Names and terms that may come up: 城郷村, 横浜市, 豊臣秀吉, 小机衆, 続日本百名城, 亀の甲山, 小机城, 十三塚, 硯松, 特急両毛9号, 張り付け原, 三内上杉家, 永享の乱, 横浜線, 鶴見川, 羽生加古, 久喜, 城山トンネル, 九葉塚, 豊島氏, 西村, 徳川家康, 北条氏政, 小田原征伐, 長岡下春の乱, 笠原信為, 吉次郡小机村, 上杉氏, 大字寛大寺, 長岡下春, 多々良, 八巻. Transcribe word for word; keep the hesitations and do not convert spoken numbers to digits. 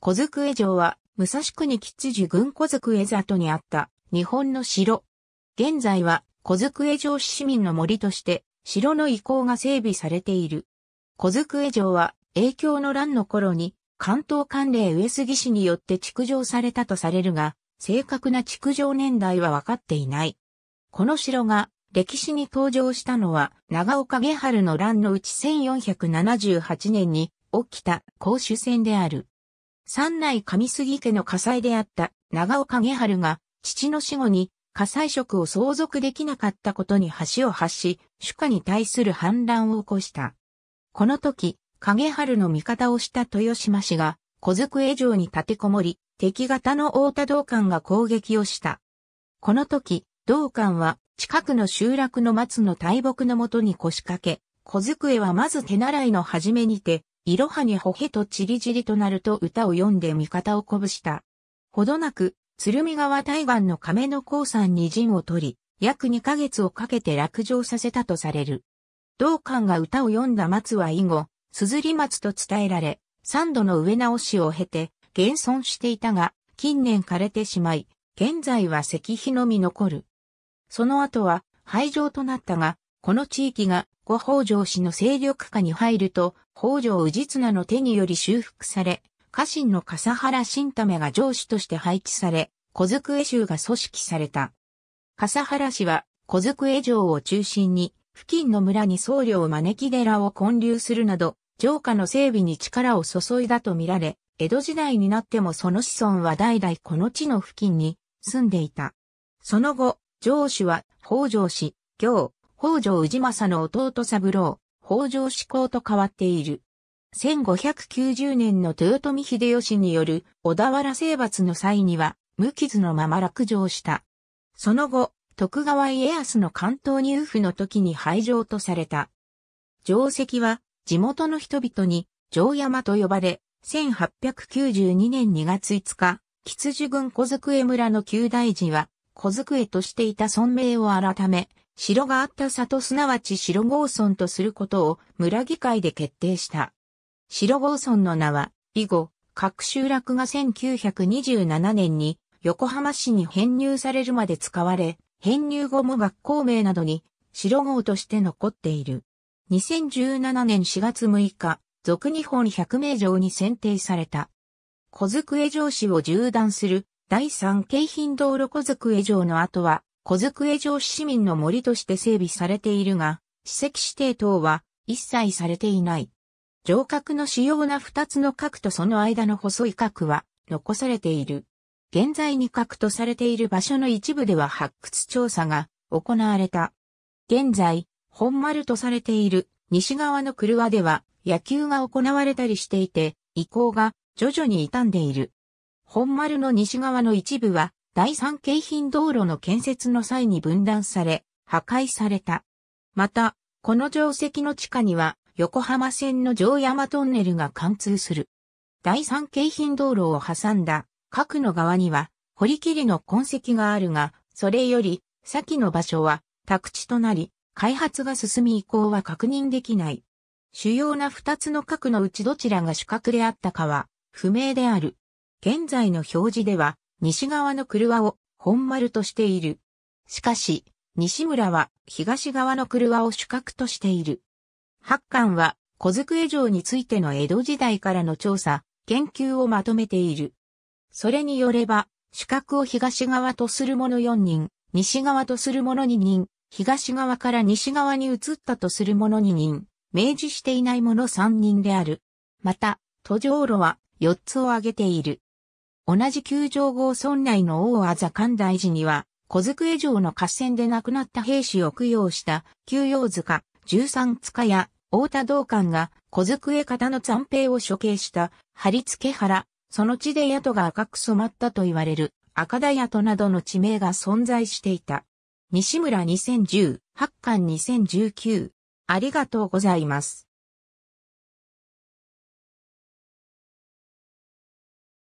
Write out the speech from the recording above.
小机城は、武蔵国吉次郡小机里にあった、日本の城。現在は、小机城市民の森として、城の遺構が整備されている。小机城は、永享の乱の頃に、関東管領上杉氏によって築城されたとされるが、正確な築城年代は分かっていない。この城が、歴史に登場したのは、長岡下春の乱のうちせんよんひゃくななじゅうはちねんに起きた攻守戦である。三内上杉家の家宰であった長岡下春が、父の死後に家宰職を相続できなかったことに橋を発し、主家に対する反乱を起こした。この時、影春の味方をした豊島氏が、小机城に立てこもり、敵方の太田道灌が攻撃をした。この時、道灌は、近くの集落の松の大木のもとに腰掛け、小机はまず手習いの始めにて、いろはにほへとちりじりとなると歌を詠んで味方を鼓舞した。ほどなく、鶴見川対岸の亀の甲山に陣を取り、約にかげつをかけて落城させたとされる。道灌が歌を詠んだ松は以後、硯松と伝えられ、三度の植え直しを経て、現存していたが、近年枯れてしまい、現在は石碑のみ残る。その後は廃城となったが、この地域が後北条氏の勢力下に入ると、北条氏綱の手により修復され、家臣の笠原信為が城主として配置され、小机衆が組織された。笠原氏は小机城を中心に、付近の村に僧侶を招き寺を建立するなど、城下の整備に力を注いだと見られ、江戸時代になってもその子孫は代々この地の付近に住んでいた。その後、城主は、北条氏、行、北条氏政の弟三郎、北条氏光と変わっている。せんごひゃくきゅうじゅうねんの豊臣秀吉による小田原征伐の際には、無傷のまま落城した。その後、徳川家康の関東入府の時に廃城とされた。城跡は、地元の人々に、城山と呼ばれ、せんはっぴゃくきゅうじゅうにねんにがついつか、吉次郡小机村の旧大寺は、小机としていた村名を改め、城があった里すなわち城郷村とすることを村議会で決定した。城郷村の名は、以後、各集落がせんきゅうひゃくにじゅうななねんに横浜市に編入されるまで使われ、編入後も学校名などに城郷として残っている。にせんじゅうななねんしがつむいか、続日本百名城に選定された。小机城市を縦断する。だいさん京浜道路小机城の後は、小机城市民の森として整備されているが、史跡指定等は一切されていない。城郭の主要なふたつの郭とその間の細い郭は残されている。現在に郭とされている場所の一部では発掘調査が行われた。現在、本丸とされている西側の郭では野球が行われたりしていて、遺構が徐々に傷んでいる。本丸の西側の一部は、だいさん京浜道路の建設の際に分断され、破壊された。また、この城跡の地下には、横浜線の城山トンネルが貫通する。だいさん京浜道路を挟んだ、郭の側には、堀切の痕跡があるが、それより、先の場所は、宅地となり、開発が進み以降は確認できない。主要な二つの郭のうちどちらが主郭であったかは、不明である。現在の表示では、西側の郭を本丸としている。しかし、西村は東側の郭を主郭としている。八巻は、小机城についての江戸時代からの調査、研究をまとめている。それによれば、主郭を東側とする者よにん、西側とする者ににん、東側から西側に移ったとする者ににん、明示していない者さんにんである。また、途上路はよっつを挙げている。同じ旧城郷村内の大字寛大寺には、小机城の合戦で亡くなった兵士を供養した、九葉塚、十三塚や、太田道灌が、小机方の残兵を処刑した、張り付け原、その地で宿が赤く染まったと言われる、赤田宿などの地名が存在していた。西村にせんじゅう、八巻にせんじゅうきゅう。ありがとうございます。